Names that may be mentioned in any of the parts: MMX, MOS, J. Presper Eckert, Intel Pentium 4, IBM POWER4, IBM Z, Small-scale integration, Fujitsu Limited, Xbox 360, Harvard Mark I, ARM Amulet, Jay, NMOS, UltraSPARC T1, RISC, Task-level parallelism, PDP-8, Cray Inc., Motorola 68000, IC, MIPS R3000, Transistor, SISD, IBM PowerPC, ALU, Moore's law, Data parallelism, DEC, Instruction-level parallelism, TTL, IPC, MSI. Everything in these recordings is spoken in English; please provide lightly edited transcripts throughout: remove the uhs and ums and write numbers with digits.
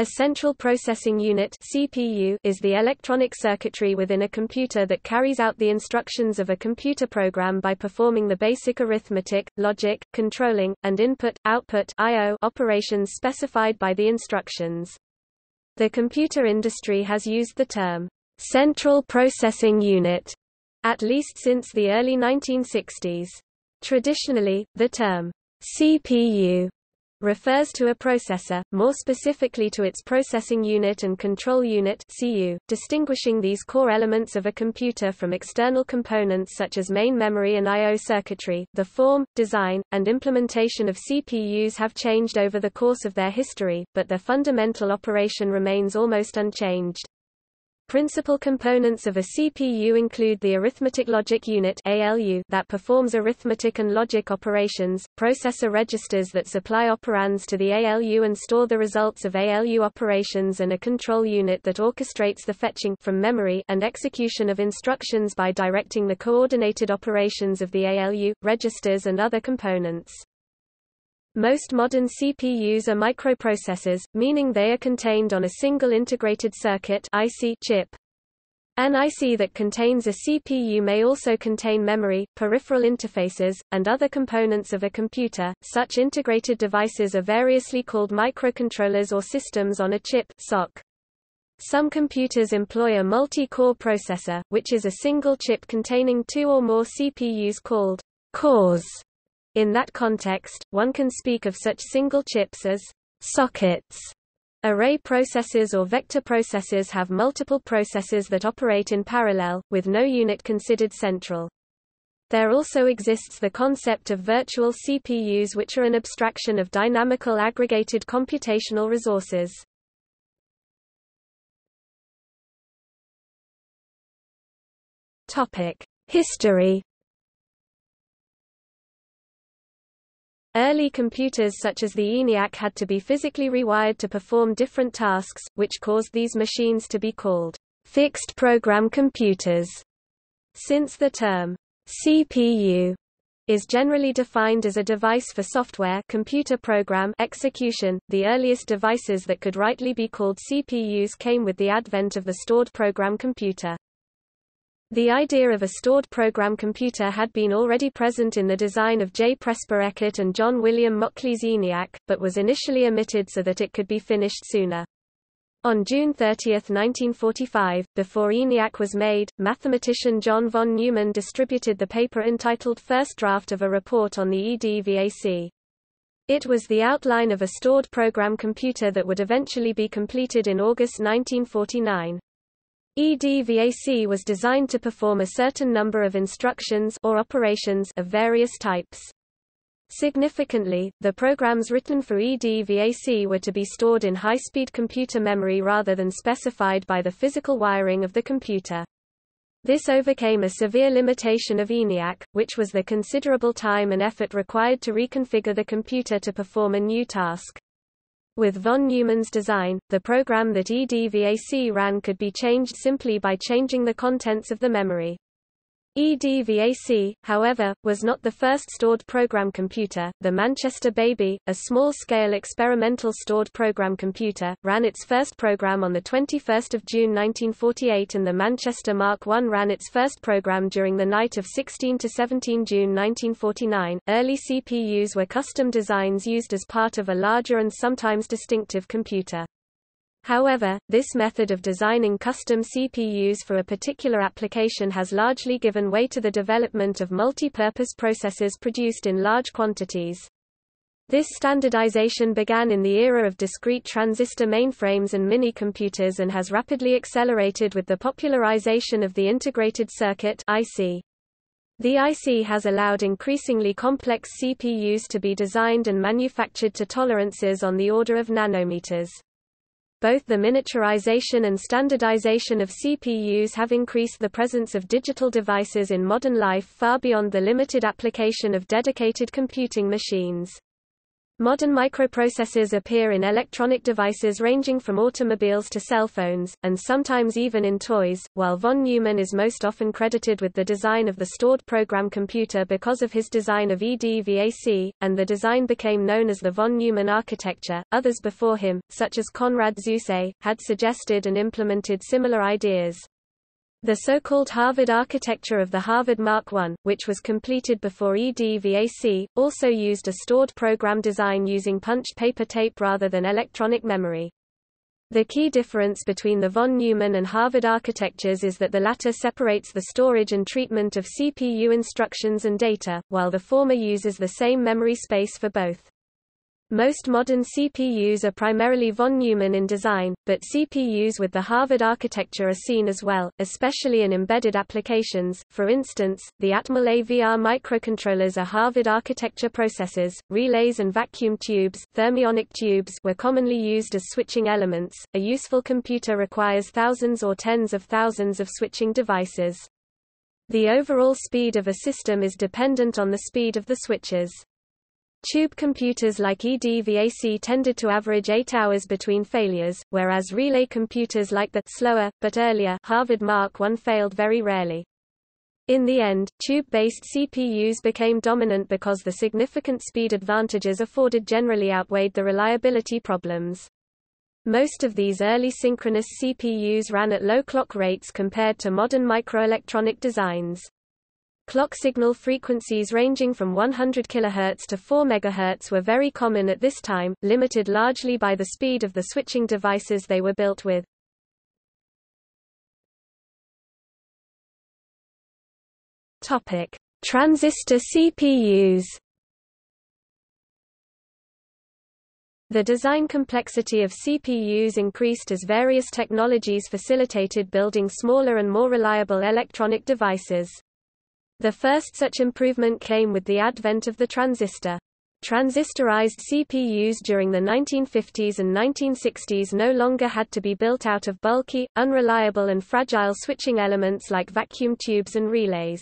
A central processing unit (CPU) is the electronic circuitry within a computer that carries out the instructions of a computer program by performing the basic arithmetic, logic, controlling, and input/output (I/O) operations specified by the instructions. The computer industry has used the term central processing unit at least since the early 1960s. Traditionally, the term CPU refers to a processor, more specifically to its processing unit and control unit (CU), distinguishing these core elements of a computer from external components such as main memory and I/O circuitry. The form, design, and implementation of CPUs have changed over the course of their history, but their fundamental operation remains almost unchanged. Principal components of a CPU include the arithmetic logic unit (ALU) that performs arithmetic and logic operations, processor registers that supply operands to the ALU and store the results of ALU operations, and a control unit that orchestrates the fetching from memory and execution of instructions by directing the coordinated operations of the ALU, registers and other components. Most modern CPUs are microprocessors, meaning they are contained on a single integrated circuit (IC) chip. An IC that contains a CPU may also contain memory, peripheral interfaces, and other components of a computer. Such integrated devices are variously called microcontrollers or systems on a chip (SoC). Some computers employ a multi-core processor, which is a single chip containing two or more CPUs called cores. In that context, one can speak of such single chips as sockets. Array processors or vector processors have multiple processors that operate in parallel, with no unit considered central. There also exists the concept of virtual CPUs, which are an abstraction of dynamical aggregated computational resources. History. Early computers such as the ENIAC had to be physically rewired to perform different tasks, which caused these machines to be called fixed-program computers. Since the term CPU is generally defined as a device for software computer program execution, the earliest devices that could rightly be called CPUs came with the advent of the stored program computer. The idea of a stored program computer had been already present in the design of J. Presper Eckert and John William Mockley's ENIAC, but was initially omitted so that it could be finished sooner. On June 30, 1945, before ENIAC was made, mathematician John von Neumann distributed the paper entitled First Draft of a Report on the EDVAC. It was the outline of a stored program computer that would eventually be completed in August 1949. EDVAC was designed to perform a certain number of instructions or operations of various types. Significantly, the programs written for EDVAC were to be stored in high-speed computer memory rather than specified by the physical wiring of the computer. This overcame a severe limitation of ENIAC, which was the considerable time and effort required to reconfigure the computer to perform a new task. With von Neumann's design, the program that EDVAC ran could be changed simply by changing the contents of the memory. EDVAC, however, was not the first stored program computer. The Manchester Baby, a small-scale experimental stored program computer, ran its first program on 21 June 1948, and the Manchester Mark I ran its first program during the night of 16 to 17 June 1949. Early CPUs were custom designs used as part of a larger and sometimes distinctive computer. However, this method of designing custom CPUs for a particular application has largely given way to the development of multi-purpose processors produced in large quantities. This standardization began in the era of discrete transistor mainframes and minicomputers and has rapidly accelerated with the popularization of the integrated circuit (IC). The IC has allowed increasingly complex CPUs to be designed and manufactured to tolerances on the order of nanometers. Both the miniaturization and standardization of CPUs have increased the presence of digital devices in modern life far beyond the limited application of dedicated computing machines. Modern microprocessors appear in electronic devices ranging from automobiles to cell phones, and sometimes even in toys, while von Neumann is most often credited with the design of the stored program computer because of his design of EDVAC, and the design became known as the von Neumann architecture. Others before him, such as Konrad Zuse, had suggested and implemented similar ideas. The so-called Harvard architecture of the Harvard Mark I, which was completed before EDVAC, also used a stored program design using punched paper tape rather than electronic memory. The key difference between the von Neumann and Harvard architectures is that the latter separates the storage and treatment of CPU instructions and data, while the former uses the same memory space for both. Most modern CPUs are primarily von Neumann in design, but CPUs with the Harvard architecture are seen as well, especially in embedded applications. For instance, the Atmel AVR microcontrollers are Harvard architecture processors. Relays and vacuum tubes, thermionic tubes, were commonly used as switching elements. A useful computer requires thousands or tens of thousands of switching devices. The overall speed of a system is dependent on the speed of the switches. Tube computers like EDVAC tended to average 8 hours between failures, whereas relay computers like the slower, but earlier Harvard Mark I failed very rarely. In the end, tube-based CPUs became dominant because the significant speed advantages afforded generally outweighed the reliability problems. Most of these early synchronous CPUs ran at low clock rates compared to modern microelectronic designs. Clock signal frequencies ranging from 100 kHz to 4 MHz were very common at this time, limited largely by the speed of the switching devices they were built with. Topic: Transistor CPUs. The design complexity of CPUs increased as various technologies facilitated building smaller and more reliable electronic devices. The first such improvement came with the advent of the transistor. Transistorized CPUs during the 1950s and 1960s no longer had to be built out of bulky, unreliable and fragile switching elements like vacuum tubes and relays.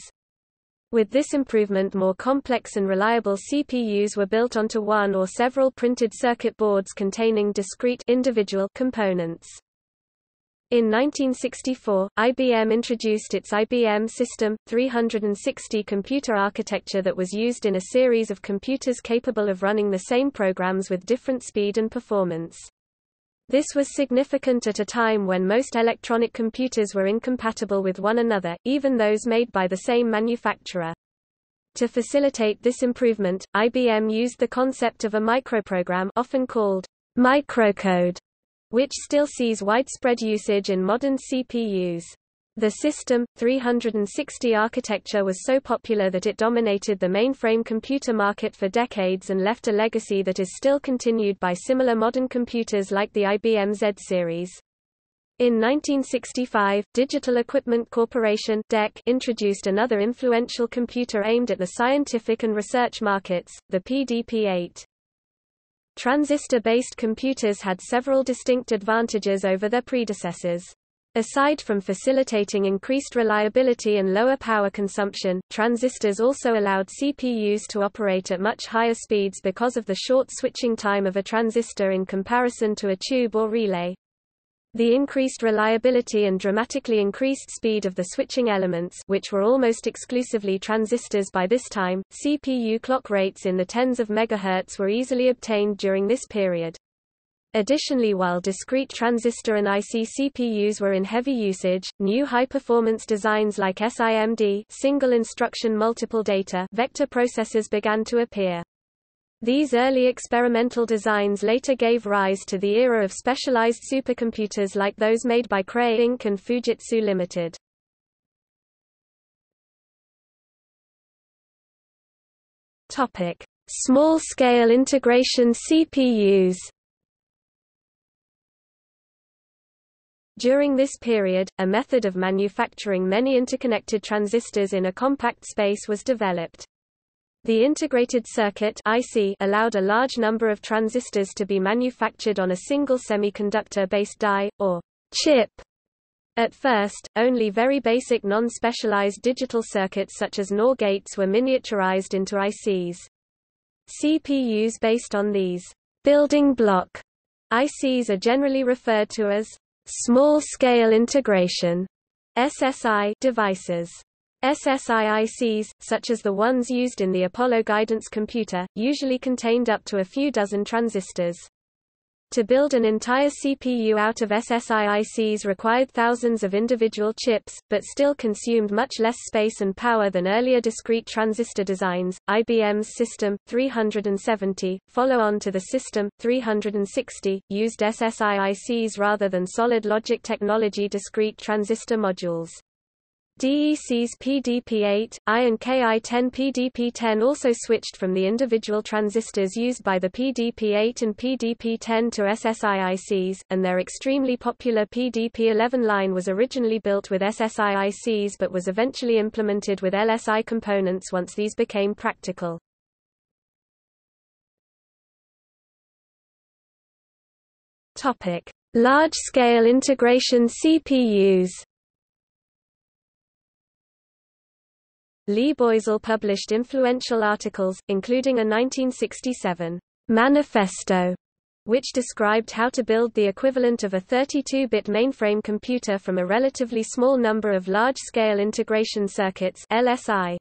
With this improvement, more complex and reliable CPUs were built onto one or several printed circuit boards containing discrete individual components. In 1964, IBM introduced its IBM System 360 computer architecture that was used in a series of computers capable of running the same programs with different speed and performance. This was significant at a time when most electronic computers were incompatible with one another, even those made by the same manufacturer. To facilitate this improvement, IBM used the concept of a microprogram, often called microcode, which still sees widespread usage in modern CPUs. The System 360 architecture was so popular that it dominated the mainframe computer market for decades and left a legacy that is still continued by similar modern computers like the IBM Z series. In 1965, Digital Equipment Corporation (DEC) introduced another influential computer aimed at the scientific and research markets, the PDP-8. Transistor-based computers had several distinct advantages over their predecessors. Aside from facilitating increased reliability and lower power consumption, transistors also allowed CPUs to operate at much higher speeds because of the short switching time of a transistor in comparison to a tube or relay. The increased reliability and dramatically increased speed of the switching elements, which were almost exclusively transistors by this time, CPU clock rates in the tens of megahertz were easily obtained during this period. Additionally, while discrete transistor and IC CPUs were in heavy usage, new high-performance designs like SIMD (single instruction multiple data) vector processors began to appear. These early experimental designs later gave rise to the era of specialized supercomputers like those made by Cray Inc. and Fujitsu Limited. Topic: Small-scale integration CPUs. During this period, a method of manufacturing many interconnected transistors in a compact space was developed. The integrated circuit (IC) allowed a large number of transistors to be manufactured on a single semiconductor-based die, or chip. At first, only very basic non-specialized digital circuits such as NOR gates were miniaturized into ICs. CPUs based on these building block ICs are generally referred to as small-scale integration SSI devices. SSI ICs, such as the ones used in the Apollo guidance computer, usually contained up to a few dozen transistors. To build an entire CPU out of SSI ICs required thousands of individual chips, but still consumed much less space and power than earlier discrete transistor designs. IBM's System 370, follow-on to the System 360, used SSI ICs rather than solid logic technology discrete transistor modules. DEC's PDP-8, I and KI-10 PDP-10 also switched from the individual transistors used by the PDP-8 and PDP-10 to SSI ICs, and their extremely popular PDP-11 line was originally built with SSI ICs but was eventually implemented with LSI components once these became practical. Large-scale integration CPUs. Lee Boysel published influential articles, including a 1967 manifesto, which described how to build the equivalent of a 32-bit mainframe computer from a relatively small number of large-scale integration circuits (LSI).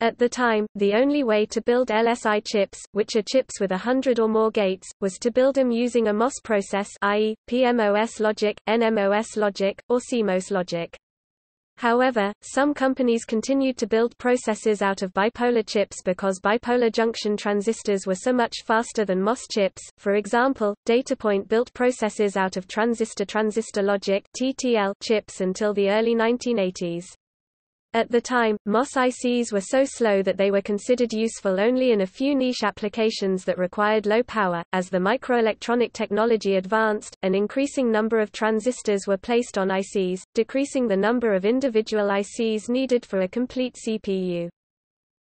At the time, the only way to build LSI chips, which are chips with 100 or more gates, was to build them using a MOS process, i.e., PMOS logic, NMOS logic, or CMOS logic. However, some companies continued to build processors out of bipolar chips because bipolar junction transistors were so much faster than MOS chips. For example, Datapoint built processors out of transistor-transistor logic (TTL) chips until the early 1980s. At the time, MOS ICs were so slow that they were considered useful only in a few niche applications that required low power. As the microelectronic technology advanced, an increasing number of transistors were placed on ICs, decreasing the number of individual ICs needed for a complete CPU.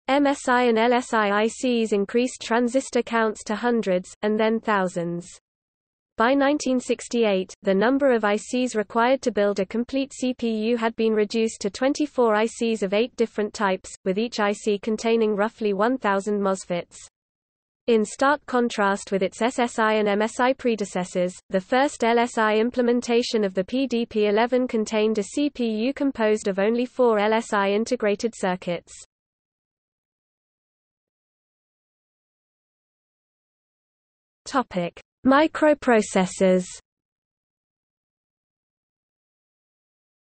MSI and LSI ICs increased transistor counts to hundreds, and then thousands. By 1968, the number of ICs required to build a complete CPU had been reduced to 24 ICs of 8 different types, with each IC containing roughly 1,000 MOSFETs. In stark contrast with its SSI and MSI predecessors, the first LSI implementation of the PDP-11 contained a CPU composed of only 4 LSI integrated circuits. Microprocessors.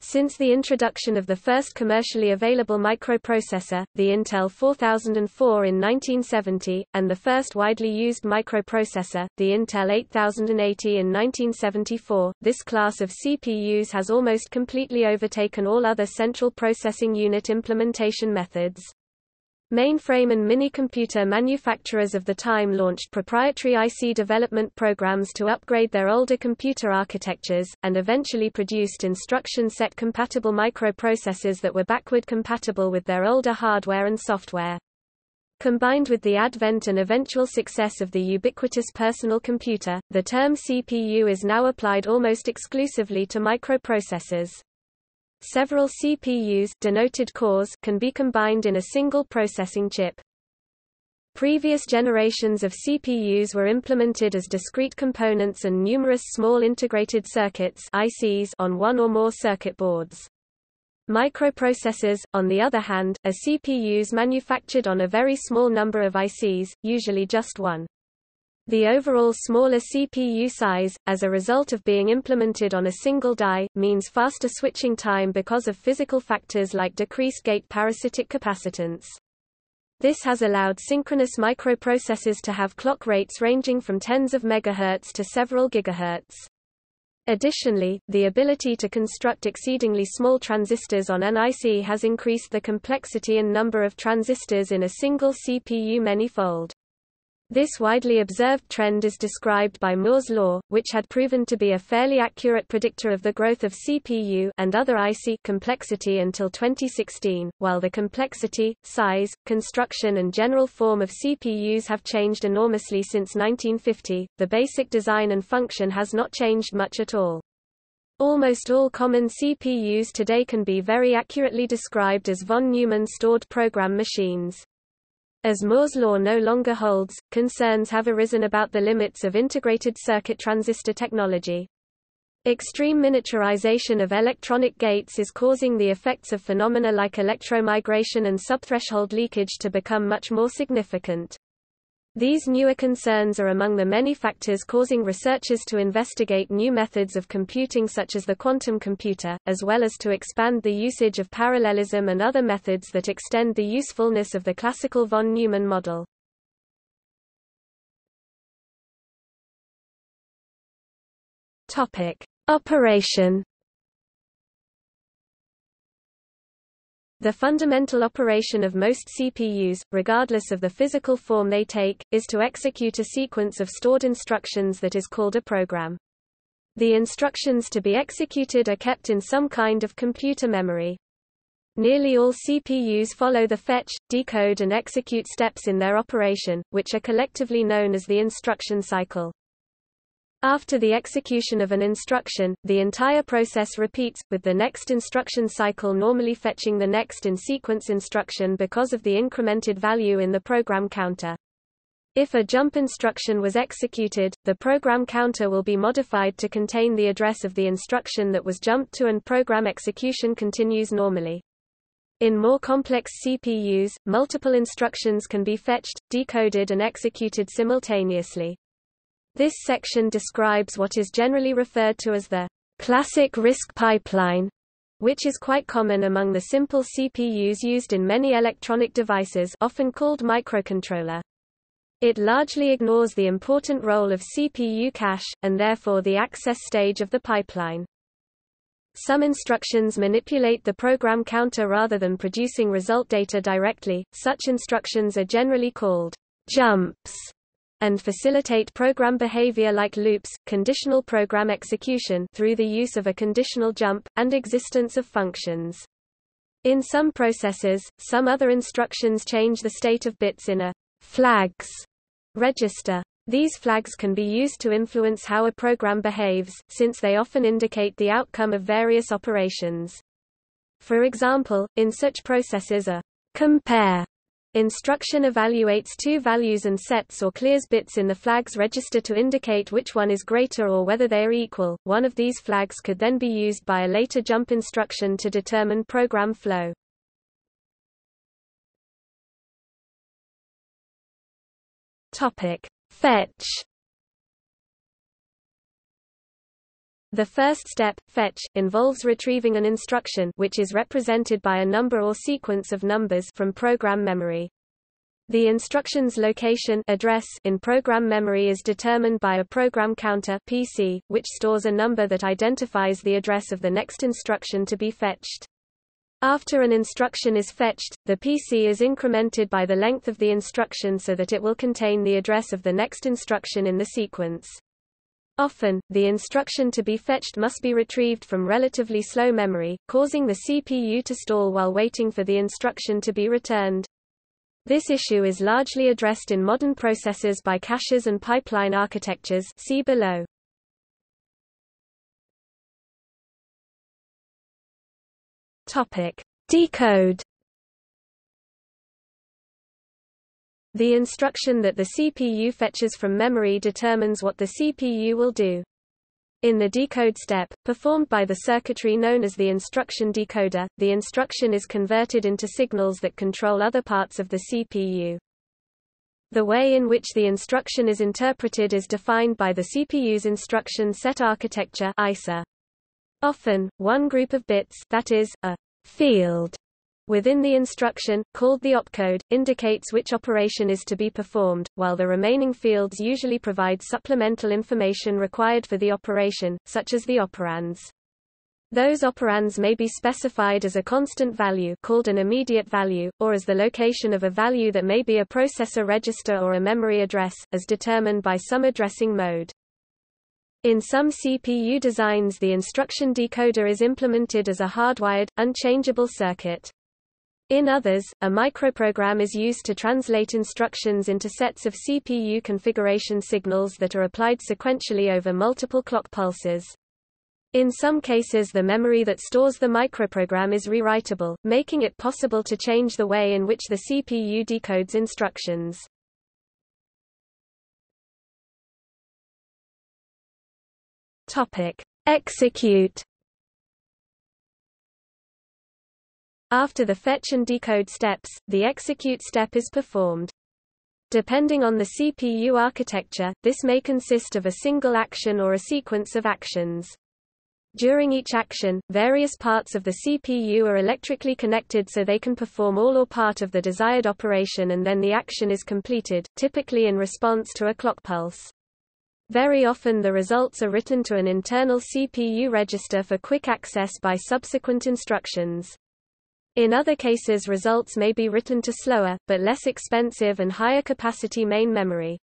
Since the introduction of the first commercially available microprocessor, the Intel 4004 in 1970, and the first widely used microprocessor, the Intel 8080 in 1974, this class of CPUs has almost completely overtaken all other central processing unit implementation methods. Mainframe and minicomputer manufacturers of the time launched proprietary IC development programs to upgrade their older computer architectures, and eventually produced instruction set compatible microprocessors that were backward compatible with their older hardware and software. Combined with the advent and eventual success of the ubiquitous personal computer, the term CPU is now applied almost exclusively to microprocessors. Several CPUs, denoted cores, can be combined in a single processing chip. Previous generations of CPUs were implemented as discrete components and numerous small integrated circuits (ICs) on one or more circuit boards. Microprocessors, on the other hand, are CPUs manufactured on a very small number of ICs, usually just one. The overall smaller CPU size, as a result of being implemented on a single die, means faster switching time because of physical factors like decreased gate parasitic capacitance. This has allowed synchronous microprocessors to have clock rates ranging from tens of megahertz to several gigahertz. Additionally, the ability to construct exceedingly small transistors on an IC has increased the complexity and number of transistors in a single CPU many-fold. This widely observed trend is described by Moore's law, which had proven to be a fairly accurate predictor of the growth of CPU and other IC complexity until 2016. While the complexity, size, construction and general form of CPUs have changed enormously since 1950, the basic design and function has not changed much at all. Almost all common CPUs today can be very accurately described as von Neumann stored program machines. As Moore's law no longer holds, concerns have arisen about the limits of integrated circuit transistor technology. Extreme miniaturization of electronic gates is causing the effects of phenomena like electromigration and subthreshold leakage to become much more significant. These newer concerns are among the many factors causing researchers to investigate new methods of computing such as the quantum computer, as well as to expand the usage of parallelism and other methods that extend the usefulness of the classical von Neumann model. Operation. The fundamental operation of most CPUs, regardless of the physical form they take, is to execute a sequence of stored instructions that is called a program. The instructions to be executed are kept in some kind of computer memory. Nearly all CPUs follow the fetch, decode and execute steps in their operation, which are collectively known as the instruction cycle. After the execution of an instruction, the entire process repeats, with the next instruction cycle normally fetching the next in-sequence instruction because of the incremented value in the program counter. If a jump instruction was executed, the program counter will be modified to contain the address of the instruction that was jumped to, and program execution continues normally. In more complex CPUs, multiple instructions can be fetched, decoded and executed simultaneously. This section describes what is generally referred to as the classic RISC pipeline, which is quite common among the simple CPUs used in many electronic devices, often called microcontroller. It largely ignores the important role of CPU cache, and therefore the access stage of the pipeline. Some instructions manipulate the program counter rather than producing result data directly. Such instructions are generally called jumps, and facilitate program behavior like loops, conditional program execution through the use of a conditional jump, and existence of functions. In some processors, some other instructions change the state of bits in a flags register. These flags can be used to influence how a program behaves, since they often indicate the outcome of various operations. For example, in such processors a compare instruction evaluates two values and sets or clears bits in the flags register to indicate which one is greater or whether they are equal. One of these flags could then be used by a later jump instruction to determine program flow. Topic: Fetch. The first step, fetch, involves retrieving an instruction which is represented by a number or sequence of numbers from program memory. The instruction's location address in program memory is determined by a program counter PC, which stores a number that identifies the address of the next instruction to be fetched. After an instruction is fetched, the PC is incremented by the length of the instruction so that it will contain the address of the next instruction in the sequence. Often, the instruction to be fetched must be retrieved from relatively slow memory, causing the CPU to stall while waiting for the instruction to be returned. This issue is largely addressed in modern processors by caches and pipeline architectures. See below. Topic: Decode. The instruction that the CPU fetches from memory determines what the CPU will do. In the decode step, performed by the circuitry known as the instruction decoder, the instruction is converted into signals that control other parts of the CPU. The way in which the instruction is interpreted is defined by the CPU's instruction set architecture (ISA). Often, one group of bits, that is, a field, within the instruction, called the opcode, indicates which operation is to be performed, while the remaining fields usually provide supplemental information required for the operation, such as the operands. Those operands may be specified as a constant value called an immediate value, or as the location of a value that may be a processor register or a memory address, as determined by some addressing mode. In some CPU designs, the instruction decoder is implemented as a hardwired, unchangeable circuit. In others, a microprogram is used to translate instructions into sets of CPU configuration signals that are applied sequentially over multiple clock pulses. In some cases, the memory that stores the microprogram is rewritable, making it possible to change the way in which the CPU decodes instructions. Topic: Execute. After the fetch and decode steps, the execute step is performed. Depending on the CPU architecture, this may consist of a single action or a sequence of actions. During each action, various parts of the CPU are electrically connected so they can perform all or part of the desired operation, and then the action is completed, typically in response to a clock pulse. Very often the results are written to an internal CPU register for quick access by subsequent instructions. In other cases, results may be written to slower, but less expensive and higher capacity main memory.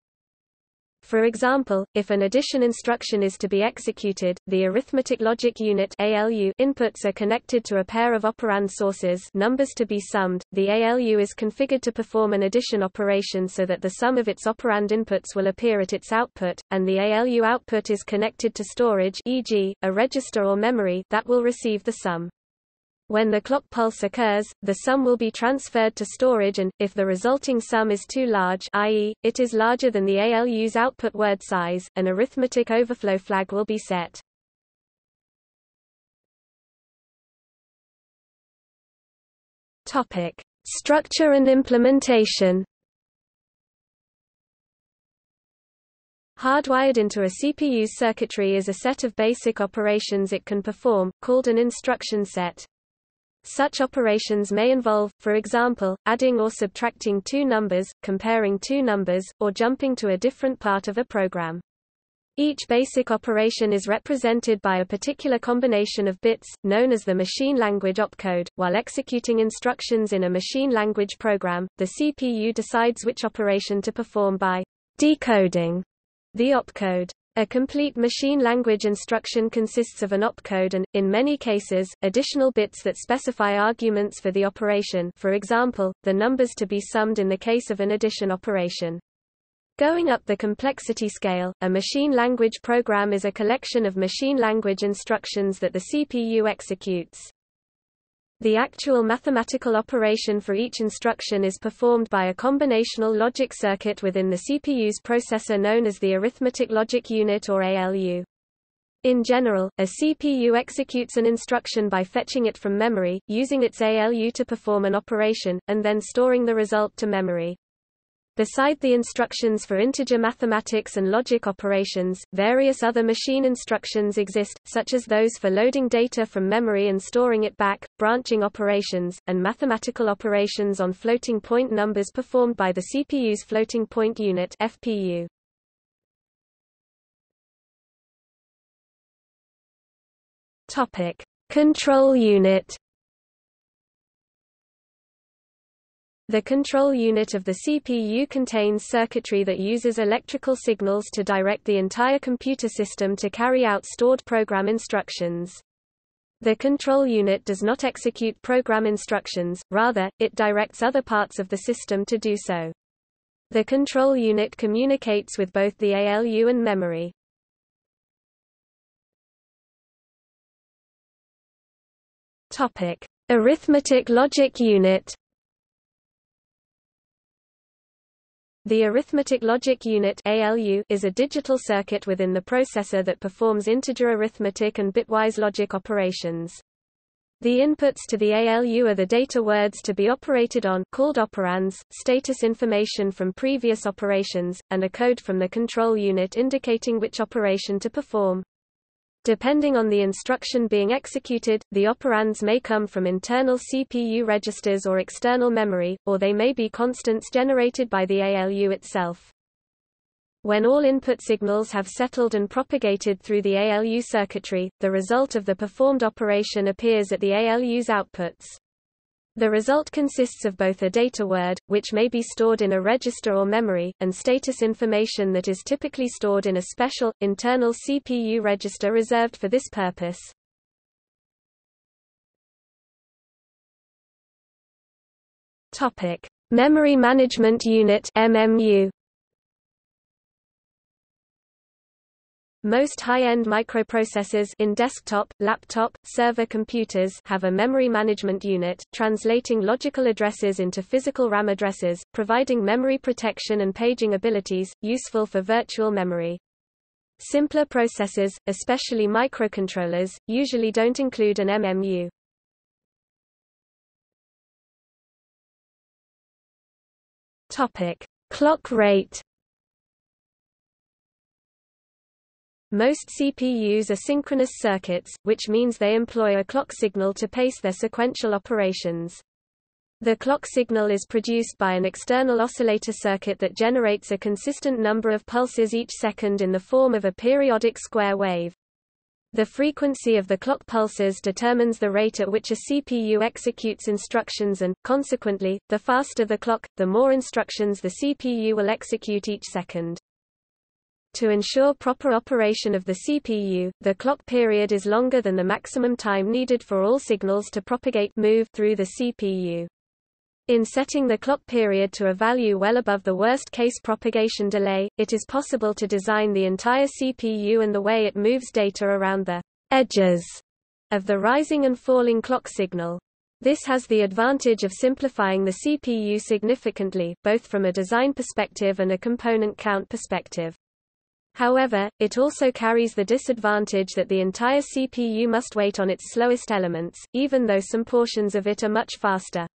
For example, if an addition instruction is to be executed, the arithmetic logic unit (ALU) inputs are connected to a pair of operand sources, numbers to be summed. The ALU is configured to perform an addition operation so that the sum of its operand inputs will appear at its output, and the ALU output is connected to storage, e.g., a register or memory, that will receive the sum. When the clock pulse occurs, the sum will be transferred to storage and, if the resulting sum is too large, i.e., it is larger than the ALU's output word size, an arithmetic overflow flag will be set. Topic: Structure and implementation. Hardwired into a CPU's circuitry is a set of basic operations it can perform, called an instruction set. Such operations may involve, for example, adding or subtracting two numbers, comparing two numbers, or jumping to a different part of a program. Each basic operation is represented by a particular combination of bits, known as the machine language opcode. While executing instructions in a machine language program, the CPU decides which operation to perform by decoding the opcode. A complete machine language instruction consists of an opcode and, in many cases, additional bits that specify arguments for the operation, for example, the numbers to be summed in the case of an addition operation. Going up the complexity scale, a machine language program is a collection of machine language instructions that the CPU executes. The actual mathematical operation for each instruction is performed by a combinational logic circuit within the CPU's processor known as the arithmetic logic unit or ALU. In general, a CPU executes an instruction by fetching it from memory, using its ALU to perform an operation, and then storing the result to memory. Beside the instructions for integer mathematics and logic operations, various other machine instructions exist, such as those for loading data from memory and storing it back, branching operations, and mathematical operations on floating-point numbers performed by the CPU's floating-point unit (FPU). Topic: Control unit. The control unit of the CPU contains circuitry that uses electrical signals to direct the entire computer system to carry out stored program instructions. The control unit does not execute program instructions, rather, it directs other parts of the system to do so. The control unit communicates with both the ALU and memory. Topic: Arithmetic logic unit. The arithmetic logic unit (ALU) is a digital circuit within the processor that performs integer arithmetic and bitwise logic operations. The inputs to the ALU are the data words to be operated on, called operands, status information from previous operations, and a code from the control unit indicating which operation to perform. Depending on the instruction being executed, the operands may come from internal CPU registers or external memory, or they may be constants generated by the ALU itself. When all input signals have settled and propagated through the ALU circuitry, the result of the performed operation appears at the ALU's outputs. The result consists of both a data word, which may be stored in a register or memory, and status information that is typically stored in a special, internal CPU register reserved for this purpose. Topic: Memory Management Unit (MMU). Most high-end microprocessors in desktop, laptop, server computers have a memory management unit, translating logical addresses into physical RAM addresses, providing memory protection and paging abilities, useful for virtual memory. Simpler processors, especially microcontrollers, usually don't include an MMU. Clock rate. Most CPUs are synchronous circuits, which means they employ a clock signal to pace their sequential operations. The clock signal is produced by an external oscillator circuit that generates a consistent number of pulses each second in the form of a periodic square wave. The frequency of the clock pulses determines the rate at which a CPU executes instructions and, consequently, the faster the clock, the more instructions the CPU will execute each second. To ensure proper operation of the CPU, the clock period is longer than the maximum time needed for all signals to propagate through the CPU. In setting the clock period to a value well above the worst-case propagation delay, it is possible to design the entire CPU and the way it moves data around the edges of the rising and falling clock signal. This has the advantage of simplifying the CPU significantly, both from a design perspective and a component count perspective. However, it also carries the disadvantage that the entire CPU must wait on its slowest elements, even though some portions of it are much faster.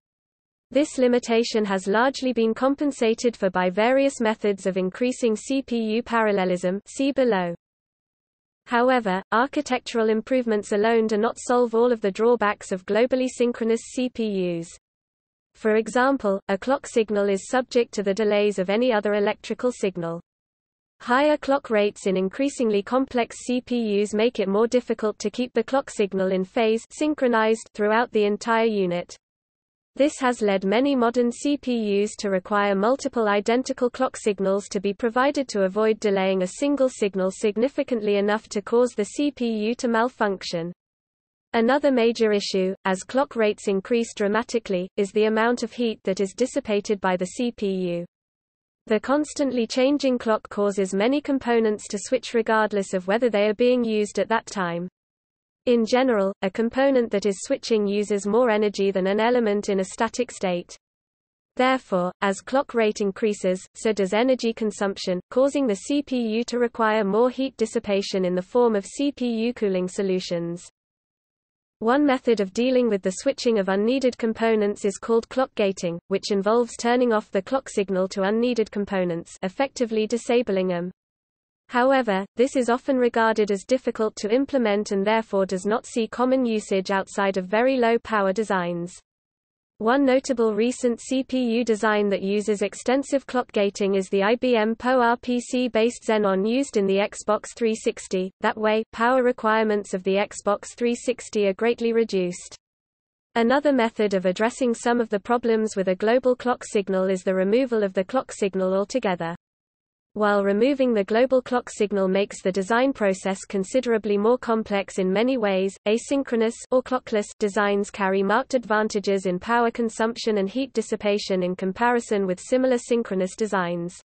This limitation has largely been compensated for by various methods of increasing CPU parallelism. See below. However, architectural improvements alone do not solve all of the drawbacks of globally synchronous CPUs. For example, a clock signal is subject to the delays of any other electrical signal. Higher clock rates in increasingly complex CPUs make it more difficult to keep the clock signal in phase synchronized throughout the entire unit. This has led many modern CPUs to require multiple identical clock signals to be provided to avoid delaying a single signal significantly enough to cause the CPU to malfunction. Another major issue, as clock rates increase dramatically, is the amount of heat that is dissipated by the CPU. The constantly changing clock causes many components to switch regardless of whether they are being used at that time. In general, a component that is switching uses more energy than an element in a static state. Therefore, as clock rate increases, so does energy consumption, causing the CPU to require more heat dissipation in the form of CPU cooling solutions. One method of dealing with the switching of unneeded components is called clock gating, which involves turning off the clock signal to unneeded components, effectively disabling them. However, this is often regarded as difficult to implement and therefore does not see common usage outside of very low power designs. One notable recent CPU design that uses extensive clock gating is the IBM PowerPC-based Xenon used in the Xbox 360. That way, power requirements of the Xbox 360 are greatly reduced. Another method of addressing some of the problems with a global clock signal is the removal of the clock signal altogether. While removing the global clock signal makes the design process considerably more complex in many ways, asynchronous or clockless designs carry marked advantages in power consumption and heat dissipation in comparison with similar synchronous designs.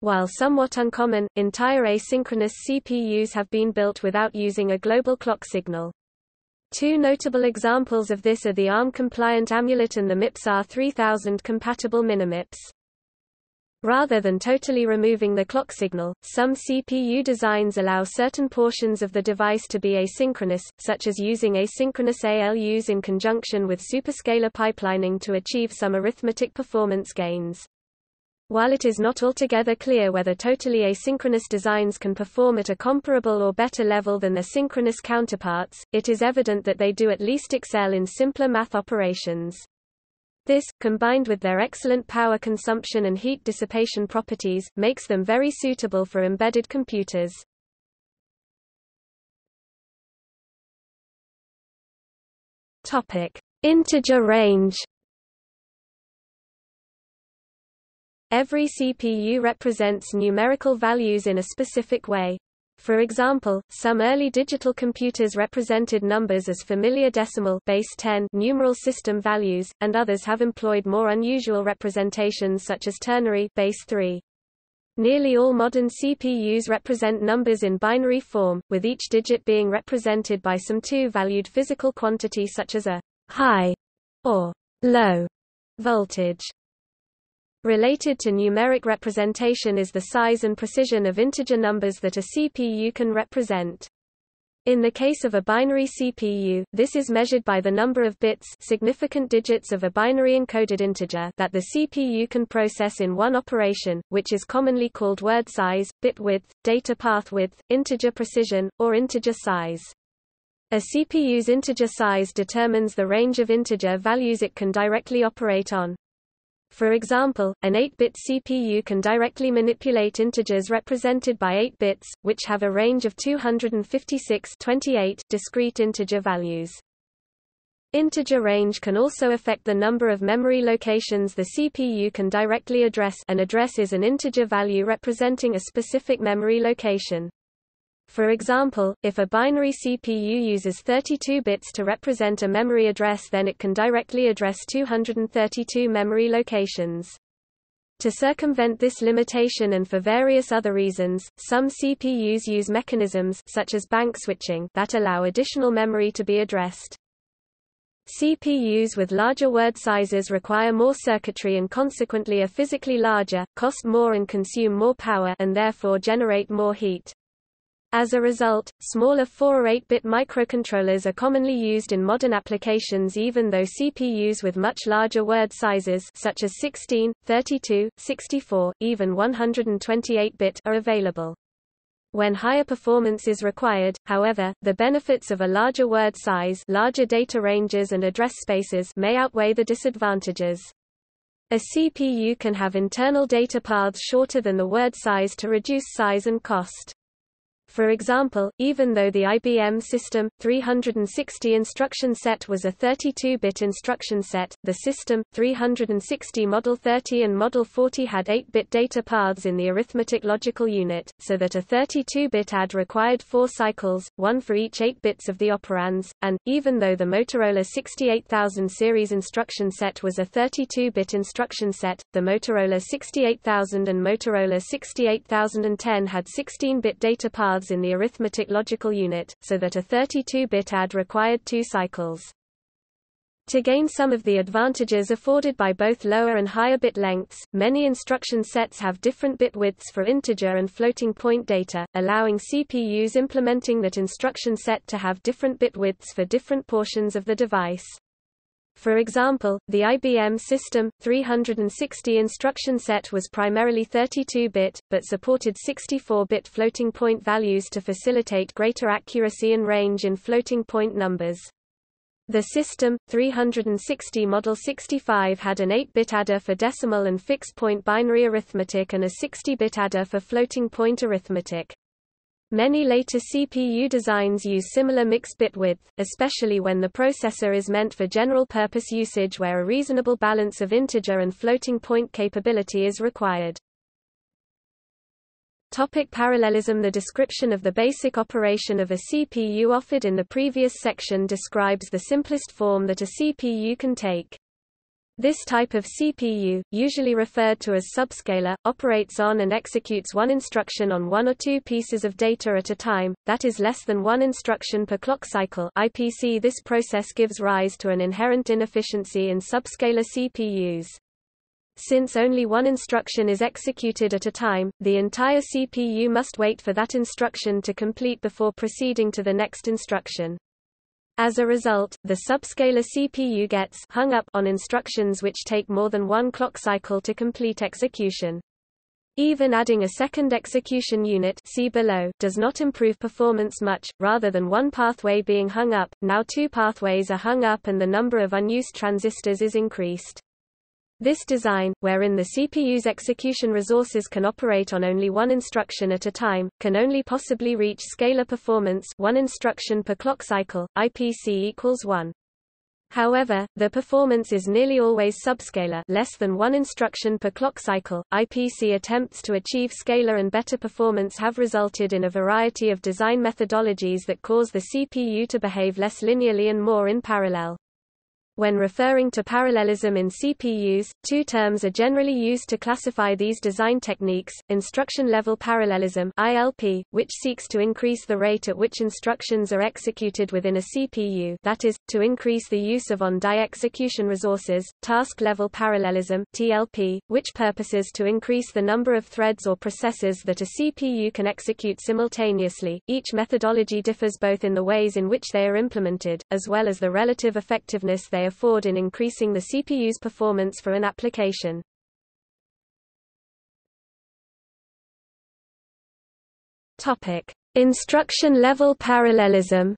While somewhat uncommon, entire asynchronous CPUs have been built without using a global clock signal. Two notable examples of this are the ARM-compliant Amulet and the MIPS R3000-compatible Minimips. Rather than totally removing the clock signal, some CPU designs allow certain portions of the device to be asynchronous, such as using asynchronous ALUs in conjunction with superscalar pipelining to achieve some arithmetic performance gains. While it is not altogether clear whether totally asynchronous designs can perform at a comparable or better level than their synchronous counterparts, it is evident that they do at least excel in simpler math operations. This, combined with their excellent power consumption and heat dissipation properties, makes them very suitable for embedded computers. Integer range. Every CPU represents numerical values in a specific way. For example, some early digital computers represented numbers as familiar decimal base 10 numeral system values, and others have employed more unusual representations such as ternary base 3. Nearly all modern CPUs represent numbers in binary form, with each digit being represented by some two-valued physical quantity such as a high or low voltage. Related to numeric representation is the size and precision of integer numbers that a CPU can represent. In the case of a binary CPU, this is measured by the number of bits, significant digits of a binary encoded integer, that the CPU can process in one operation, which is commonly called word size, bit width, data path width, integer precision, or integer size. A CPU's integer size determines the range of integer values it can directly operate on. For example, an 8-bit CPU can directly manipulate integers represented by 8 bits, which have a range of 256–28 discrete integer values. Integer range can also affect the number of memory locations the CPU can directly address. An address is an integer value representing a specific memory location. For example, if a binary CPU uses 32 bits to represent a memory address, then it can directly address 232 memory locations. To circumvent this limitation and for various other reasons, some CPUs use mechanisms such as bank switching that allow additional memory to be addressed. CPUs with larger word sizes require more circuitry and consequently are physically larger, cost more and consume more power and therefore generate more heat. As a result, smaller 4 or 8-bit microcontrollers are commonly used in modern applications even though CPUs with much larger word sizes such as 16, 32, 64, even 128-bit are available. When higher performance is required, however, the benefits of a larger word size, larger data ranges and address spaces may outweigh the disadvantages. A CPU can have internal data paths shorter than the word size to reduce size and cost. For example, even though the IBM System 360 instruction set was a 32-bit instruction set, the System 360 Model 30 and Model 40 had 8-bit data paths in the arithmetic logical unit, so that a 32-bit AD required 4 cycles, one for each 8 bits of the operands, and, even though the Motorola 68000 series instruction set was a 32-bit instruction set, the Motorola 68000 and Motorola 68010 had 16-bit data paths in the arithmetic logical unit, so that a 32-bit AD required 2 cycles. To gain some of the advantages afforded by both lower and higher bit lengths, many instruction sets have different bit widths for integer and floating point data, allowing CPUs implementing that instruction set to have different bit widths for different portions of the device. For example, the IBM System 360 instruction set was primarily 32-bit, but supported 64-bit floating point values to facilitate greater accuracy and range in floating point numbers. The System 360 Model 65 had an 8-bit adder for decimal and fixed point binary arithmetic and a 60-bit adder for floating point arithmetic. Many later CPU designs use similar mixed bit width, especially when the processor is meant for general-purpose usage where a reasonable balance of integer and floating-point capability is required. Topic parallelism. The description of the basic operation of a CPU offered in the previous section describes the simplest form that a CPU can take. This type of CPU, usually referred to as subscalar, operates on and executes one instruction on one or two pieces of data at a time, that is less than one instruction per clock cycle (IPC). This process gives rise to an inherent inefficiency in subscalar CPUs. Since only one instruction is executed at a time, the entire CPU must wait for that instruction to complete before proceeding to the next instruction. As a result, the subscalar CPU gets hung up on instructions which take more than one clock cycle to complete execution. Even adding a second execution unit (see below) does not improve performance much. Rather than one pathway being hung up, now two pathways are hung up and the number of unused transistors is increased. This design, wherein the CPU's execution resources can operate on only one instruction at a time, can only possibly reach scalar performance, one instruction per clock cycle, IPC equals 1. However, the performance is nearly always subscalar, less than one instruction per clock cycle. IPC attempts to achieve scalar and better performance have resulted in a variety of design methodologies that cause the CPU to behave less linearly and more in parallel. When referring to parallelism in CPUs, two terms are generally used to classify these design techniques: instruction-level parallelism (ILP), which seeks to increase the rate at which instructions are executed within a CPU, that is, to increase the use of on-die execution resources; task-level parallelism (TLP), which purposes to increase the number of threads or processes that a CPU can execute simultaneously. Each methodology differs both in the ways in which they are implemented, as well as the relative effectiveness they afford in increasing the CPU's performance for an application. Topic: Instruction-level parallelism.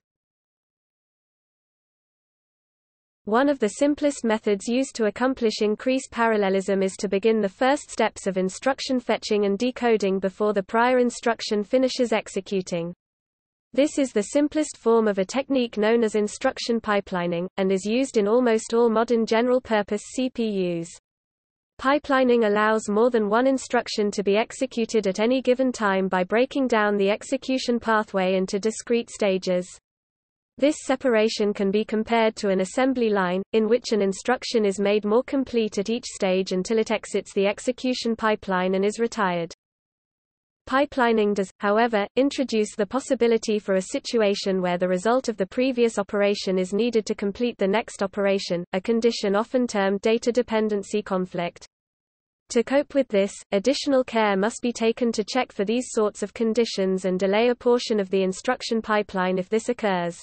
One of the simplest methods used to accomplish increased parallelism is to begin the first steps of instruction fetching and decoding before the prior instruction finishes executing. This is the simplest form of a technique known as instruction pipelining, and is used in almost all modern general-purpose CPUs. Pipelining allows more than one instruction to be executed at any given time by breaking down the execution pathway into discrete stages. This separation can be compared to an assembly line, in which an instruction is made more complete at each stage until it exits the execution pipeline and is retired. Pipelining does, however, introduce the possibility for a situation where the result of the previous operation is needed to complete the next operation, a condition often termed data dependency conflict. To cope with this, additional care must be taken to check for these sorts of conditions and delay a portion of the instruction pipeline if this occurs.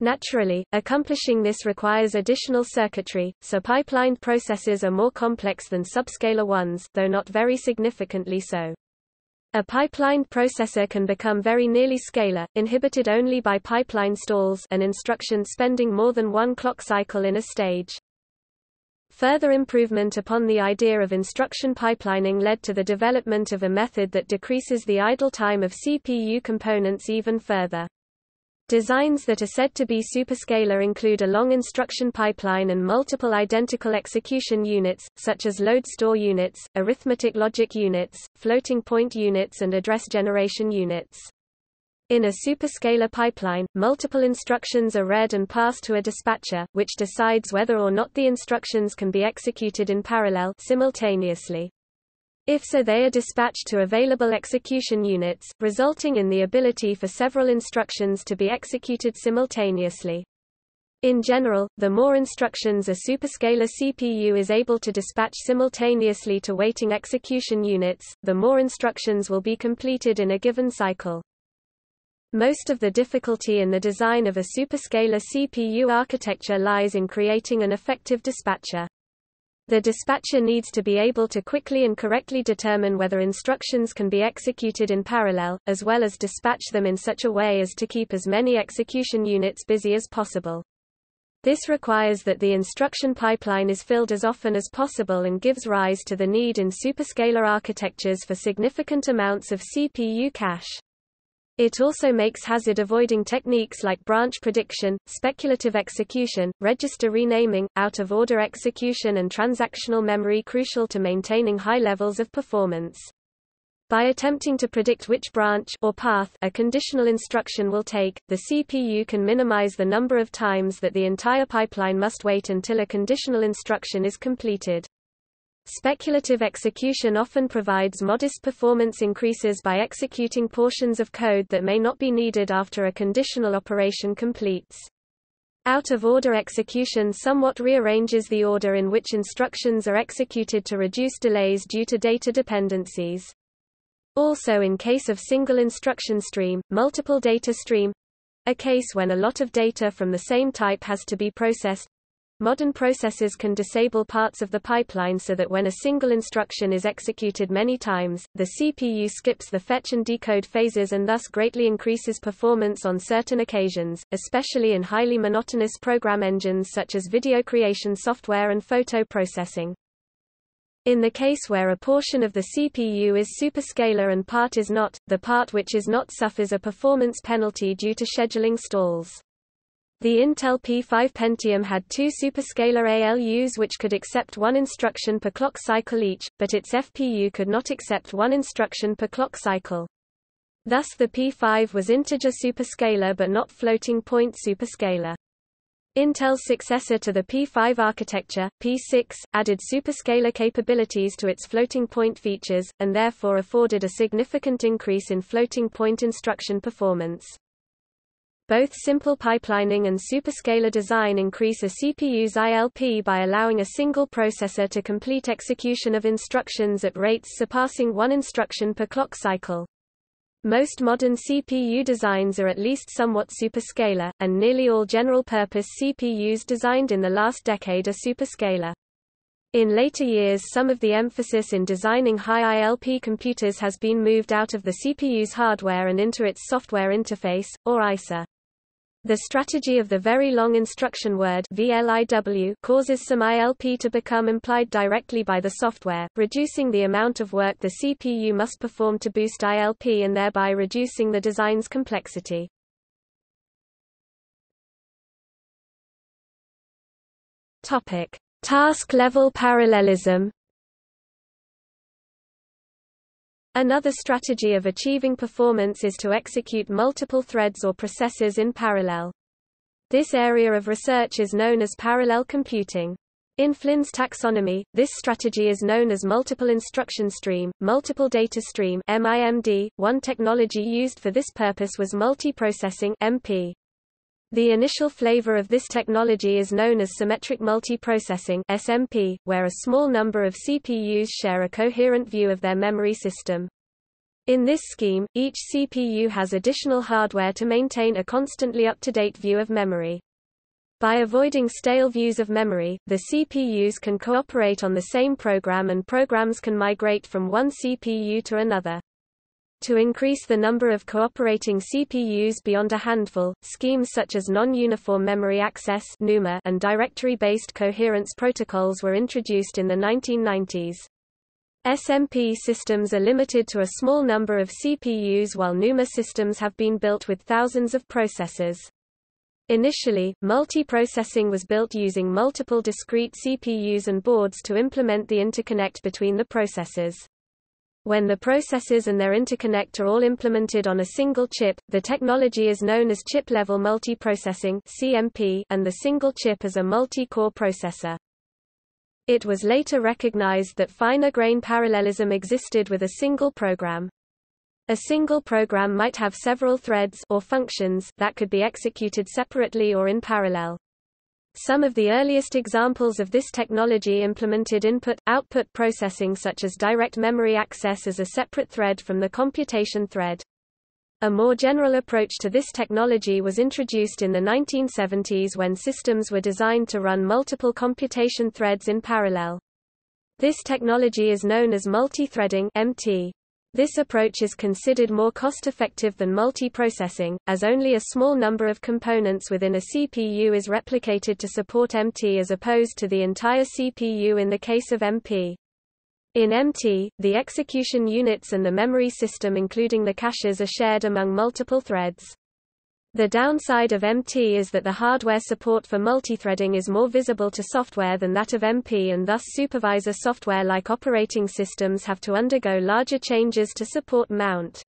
Naturally, accomplishing this requires additional circuitry, so pipelined processes are more complex than subscalar ones, though not very significantly so. A pipelined processor can become very nearly scalar, inhibited only by pipeline stalls, an instruction spending more than one clock cycle in a stage. Further improvement upon the idea of instruction pipelining led to the development of a method that decreases the idle time of CPU components even further. Designs that are said to be superscalar include a long instruction pipeline and multiple identical execution units, such as load store units, arithmetic logic units, floating point units and address generation units. In a superscalar pipeline, multiple instructions are read and passed to a dispatcher, which decides whether or not the instructions can be executed in parallel simultaneously. If so, they are dispatched to available execution units, resulting in the ability for several instructions to be executed simultaneously. In general, the more instructions a superscalar CPU is able to dispatch simultaneously to waiting execution units, the more instructions will be completed in a given cycle. Most of the difficulty in the design of a superscalar CPU architecture lies in creating an effective dispatcher. The dispatcher needs to be able to quickly and correctly determine whether instructions can be executed in parallel, as well as dispatch them in such a way as to keep as many execution units busy as possible. This requires that the instruction pipeline is filled as often as possible and gives rise to the need in superscalar architectures for significant amounts of CPU cache. It also makes hazard avoiding techniques like branch prediction, speculative execution, register renaming, out-of-order execution and transactional memory crucial to maintaining high levels of performance. By attempting to predict which branch or path a conditional instruction will take, the CPU can minimize the number of times that the entire pipeline must wait until a conditional instruction is completed. Speculative execution often provides modest performance increases by executing portions of code that may not be needed after a conditional operation completes. Out-of-order execution somewhat rearranges the order in which instructions are executed to reduce delays due to data dependencies. Also, in case of single instruction stream, multiple data stream, a case when a lot of data from the same type has to be processed, modern processors can disable parts of the pipeline so that when a single instruction is executed many times, the CPU skips the fetch and decode phases and thus greatly increases performance on certain occasions, especially in highly monotonous program engines such as video creation software and photo processing. In the case where a portion of the CPU is superscalar and part is not, the part which is not suffers a performance penalty due to scheduling stalls. The Intel P5 Pentium had two superscalar ALUs which could accept one instruction per clock cycle each, but its FPU could not accept one instruction per clock cycle. Thus the P5 was integer superscalar but not floating point superscalar. Intel's successor to the P5 architecture, P6, added superscalar capabilities to its floating-point features, and therefore afforded a significant increase in floating-point instruction performance. Both simple pipelining and superscalar design increase a CPU's ILP by allowing a single processor to complete execution of instructions at rates surpassing one instruction per clock cycle. Most modern CPU designs are at least somewhat superscalar, and nearly all general-purpose CPUs designed in the last decade are superscalar. In later years, some of the emphasis in designing high ILP computers has been moved out of the CPU's hardware and into its software interface, or ISA. The strategy of the very long instruction word VLIW causes some ILP to become implied directly by the software, reducing the amount of work the CPU must perform to boost ILP and thereby reducing the design's complexity. Topic: Task-level parallelism. Another strategy of achieving performance is to execute multiple threads or processes in parallel. This area of research is known as parallel computing. In Flynn's taxonomy, this strategy is known as multiple instruction stream, multiple data stream (MIMD). One technology used for this purpose was multiprocessing (MP). The initial flavor of this technology is known as symmetric multiprocessing (SMP), where a small number of CPUs share a coherent view of their memory system. In this scheme, each CPU has additional hardware to maintain a constantly up-to-date view of memory. By avoiding stale views of memory, the CPUs can cooperate on the same program and programs can migrate from one CPU to another. To increase the number of cooperating CPUs beyond a handful, schemes such as non-uniform memory access (NUMA) and directory-based coherence protocols were introduced in the 1990s. SMP systems are limited to a small number of CPUs, while NUMA systems have been built with thousands of processors. Initially, multiprocessing was built using multiple discrete CPUs and boards to implement the interconnect between the processors. When the processors and their interconnect are all implemented on a single chip, the technology is known as chip-level multiprocessing (CMP), and the single chip is a multi-core processor. It was later recognized that finer-grained parallelism existed with a single program. A single program might have several threads or functions that could be executed separately or in parallel. Some of the earliest examples of this technology implemented input-output processing, such as direct memory access as a separate thread from the computation thread. A more general approach to this technology was introduced in the 1970s when systems were designed to run multiple computation threads in parallel. This technology is known as multithreading (MT). This approach is considered more cost-effective than multiprocessing, as only a small number of components within a CPU is replicated to support MT as opposed to the entire CPU in the case of MP. In MT, the execution units and the memory system including the caches are shared among multiple threads. The downside of MT is that the hardware support for multithreading is more visible to software than that of MP, and thus supervisor software-like operating systems have to undergo larger changes to support mount.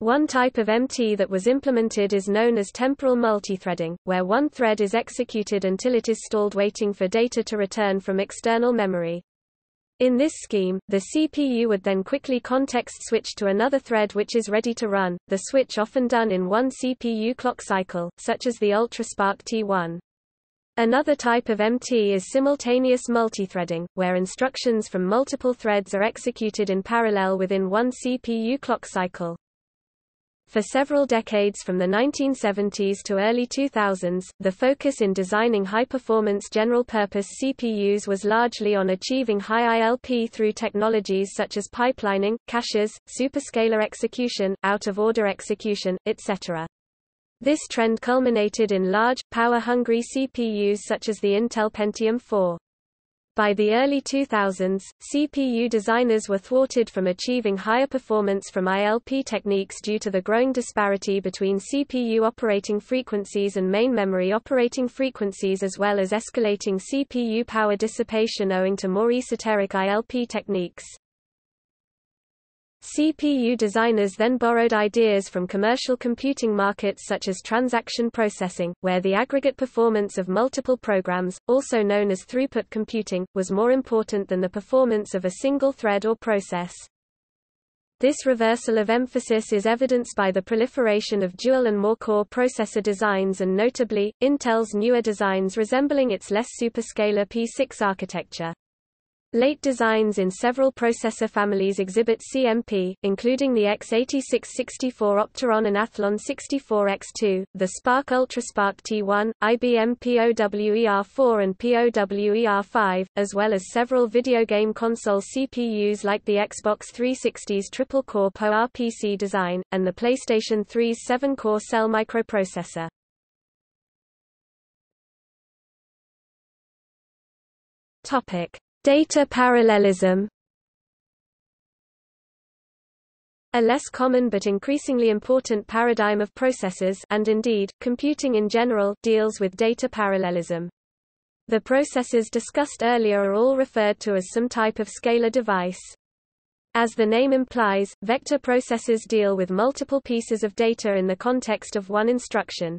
One type of MT that was implemented is known as temporal multithreading, where one thread is executed until it is stalled waiting for data to return from external memory. In this scheme, the CPU would then quickly context switch to another thread which is ready to run, the switch often done in one CPU clock cycle, such as the UltraSPARC T1. Another type of MT is simultaneous multithreading, where instructions from multiple threads are executed in parallel within one CPU clock cycle. For several decades from the 1970s to early 2000s, the focus in designing high-performance general-purpose CPUs was largely on achieving high ILP through technologies such as pipelining, caches, superscalar execution, out-of-order execution, etc. This trend culminated in large, power-hungry CPUs such as the Intel Pentium 4. By the early 2000s, CPU designers were thwarted from achieving higher performance from ILP techniques due to the growing disparity between CPU operating frequencies and main memory operating frequencies, as well as escalating CPU power dissipation owing to more esoteric ILP techniques. CPU designers then borrowed ideas from commercial computing markets such as transaction processing, where the aggregate performance of multiple programs, also known as throughput computing, was more important than the performance of a single thread or process. This reversal of emphasis is evidenced by the proliferation of dual and more-core processor designs and notably, Intel's newer designs resembling its less superscalar P6 architecture. Late designs in several processor families exhibit CMP, including the x86-64 Opteron and Athlon 64X2, the Spark UltraSPARC T1, IBM POWER4 and POWER5, as well as several video game console CPUs like the Xbox 360's triple-core PowerPC design, and the PlayStation 3's 7-core cell microprocessor. Data parallelism. A less common but increasingly important paradigm of processors and indeed, computing in general deals with data parallelism. The processors discussed earlier are all referred to as some type of scalar device. As the name implies, vector processors deal with multiple pieces of data in the context of one instruction.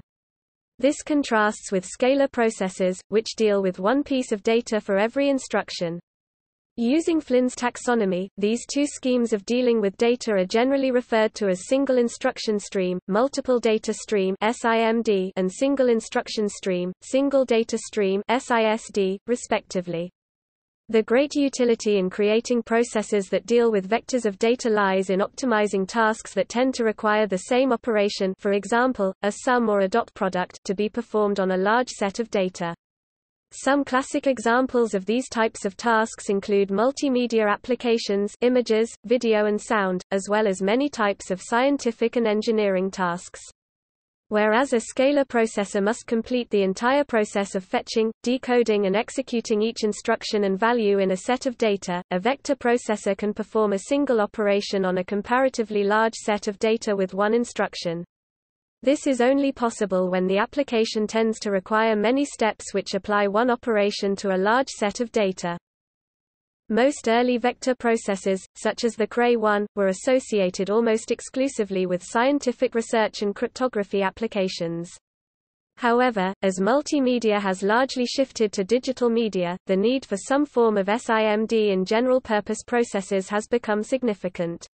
This contrasts with scalar processors, which deal with one piece of data for every instruction. Using Flynn's taxonomy, these two schemes of dealing with data are generally referred to as single instruction stream, multiple data stream (SIMD), and single instruction stream, single data stream (SISD), respectively. The great utility in creating processors that deal with vectors of data lies in optimizing tasks that tend to require the same operation, for example, a sum or a dot product, to be performed on a large set of data. Some classic examples of these types of tasks include multimedia applications, images, video and sound, as well as many types of scientific and engineering tasks. Whereas a scalar processor must complete the entire process of fetching, decoding and executing each instruction and value in a set of data, a vector processor can perform a single operation on a comparatively large set of data with one instruction. This is only possible when the application tends to require many steps which apply one operation to a large set of data. Most early vector processors, such as the Cray Inc., were associated almost exclusively with scientific research and cryptography applications. However, as multimedia has largely shifted to digital media, the need for some form of SIMD in general-purpose processors has become significant.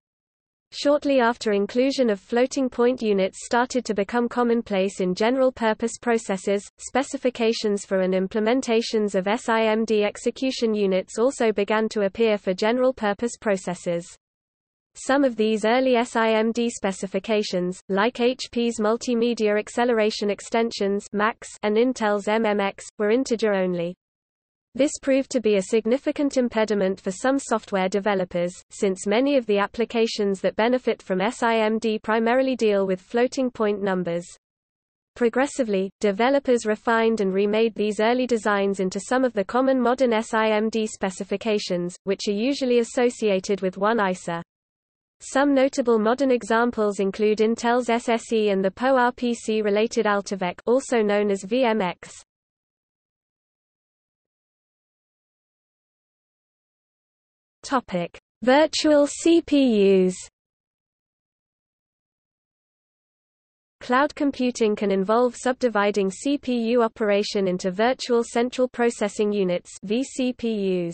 Shortly after inclusion of floating-point units started to become commonplace in general-purpose processors, specifications for and implementations of SIMD execution units also began to appear for general-purpose processors. Some of these early SIMD specifications, like HP's Multimedia Acceleration Extensions and Intel's MMX, were integer-only. This proved to be a significant impediment for some software developers, since many of the applications that benefit from SIMD primarily deal with floating-point numbers. Progressively, developers refined and remade these early designs into some of the common modern SIMD specifications, which are usually associated with one ISA. Some notable modern examples include Intel's SSE and the PowerPC-related AltaVec, also known as VMX. Virtual CPUs. Cloud computing can involve subdividing CPU operation into virtual central processing units (vCPUs).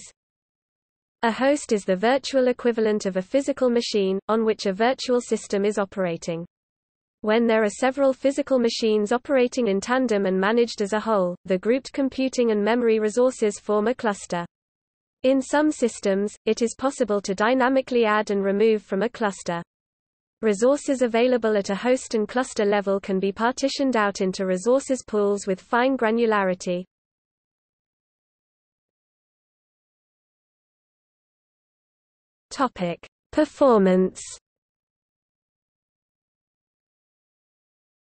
A host is the virtual equivalent of a physical machine, on which a virtual system is operating. When there are several physical machines operating in tandem and managed as a whole, the grouped computing and memory resources form a cluster. In some systems, it is possible to dynamically add and remove from a cluster. Resources available at a host and cluster level can be partitioned out into resources pools with fine granularity. Topic: Performance.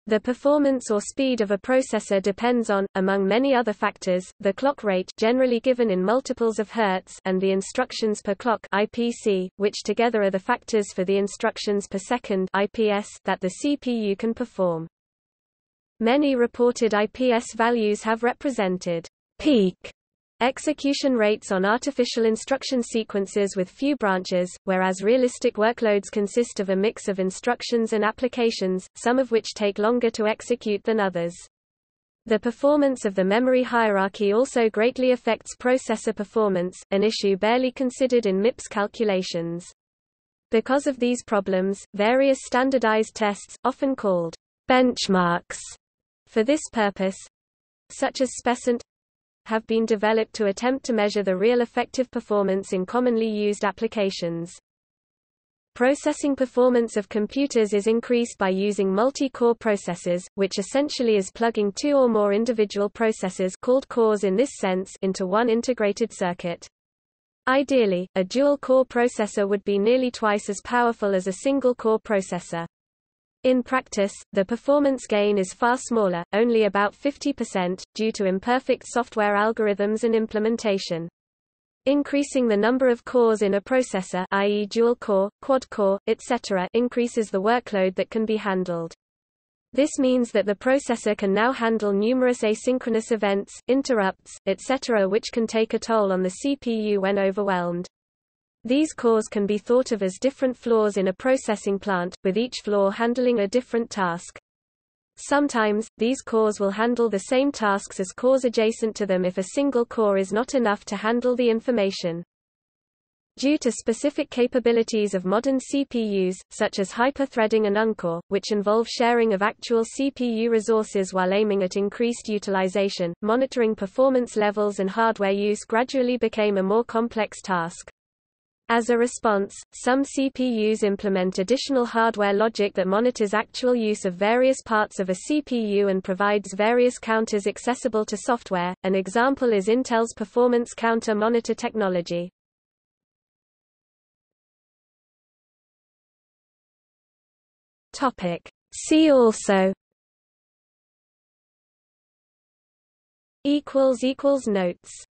The performance or speed of a processor depends on, among many other factors, the clock rate generally given in multiples of hertz and the instructions per clock (IPC), which together are the factors for the instructions per second (IPS) that the CPU can perform. Many reported IPS values have represented peak Execution rates on artificial instruction sequences with few branches, whereas realistic workloads consist of a mix of instructions and applications, some of which take longer to execute than others. The performance of the memory hierarchy also greatly affects processor performance, an issue barely considered in MIPS calculations. Because of these problems, various standardized tests, often called benchmarks, for this purpose, such as SPECint, have been developed to attempt to measure the real effective performance in commonly used applications. Processing performance of computers is increased by using multi-core processors, which essentially is plugging two or more individual processors called cores in this sense into one integrated circuit. Ideally, a dual-core processor would be nearly twice as powerful as a single-core processor. In practice, the performance gain is far smaller, only about 50%, due to imperfect software algorithms and implementation. Increasing the number of cores in a processor, i.e. dual core, quad core, etc., increases the workload that can be handled. This means that the processor can now handle numerous asynchronous events, interrupts, etc., which can take a toll on the CPU when overwhelmed. These cores can be thought of as different floors in a processing plant, with each floor handling a different task. Sometimes, these cores will handle the same tasks as cores adjacent to them if a single core is not enough to handle the information. Due to specific capabilities of modern CPUs, such as hyper-threading and uncore, which involve sharing of actual CPU resources while aiming at increased utilization, monitoring performance levels and hardware use gradually became a more complex task. As a response, some CPUs implement additional hardware logic that monitors actual use of various parts of a CPU and provides various counters accessible to software. An example is Intel's performance counter monitor technology. Topic: See also. Notes.